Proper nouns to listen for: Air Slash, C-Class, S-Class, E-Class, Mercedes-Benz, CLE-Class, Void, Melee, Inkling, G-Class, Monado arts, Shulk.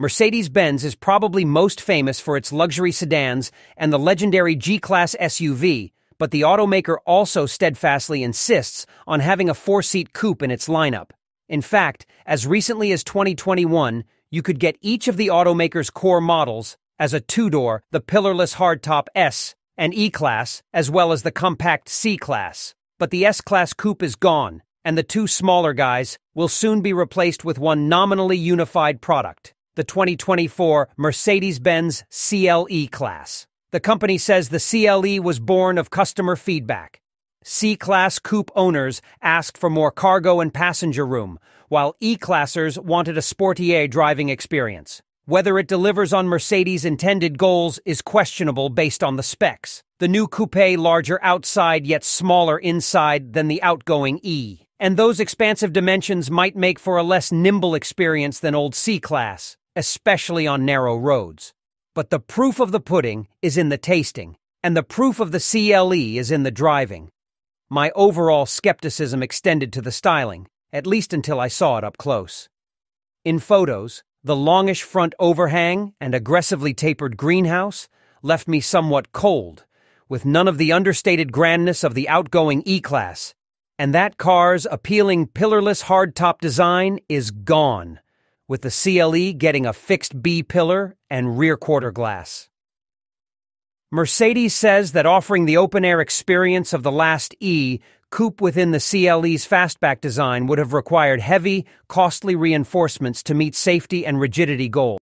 Mercedes-Benz is probably most famous for its luxury sedans and the legendary G-Class SUV, but the automaker also steadfastly insists on having a four-seat coupe in its lineup. In fact, as recently as 2021, you could get each of the automaker's core models as a two-door, the pillarless hardtop S and E-Class, as well as the compact C-Class. But the S-Class coupe is gone, and the two smaller guys will soon be replaced with one nominally unified product, the 2024 Mercedes-Benz CLE-Class. The company says the CLE was born of customer feedback. C-Class coupe owners asked for more cargo and passenger room, while E-Classers wanted a sportier driving experience. Whether it delivers on Mercedes' intended goals is questionable based on the specs. The new coupe larger outside yet smaller inside than the outgoing E, and those expansive dimensions might make for a less nimble experience than old C-Class, especially on narrow roads. But the proof of the pudding is in the tasting, and the proof of the CLE is in the driving. My overall skepticism extended to the styling, at least until I saw it up close. In photos, the longish front overhang and aggressively tapered greenhouse left me somewhat cold, with none of the understated grandness of the outgoing E-Class, and that car's appealing pillarless hardtop design is gone, with the CLE getting a fixed B-pillar and rear quarter glass. Mercedes says that offering the open-air experience of the last E coupe within the CLE's fastback design would have required heavy, costly reinforcements to meet safety and rigidity goals.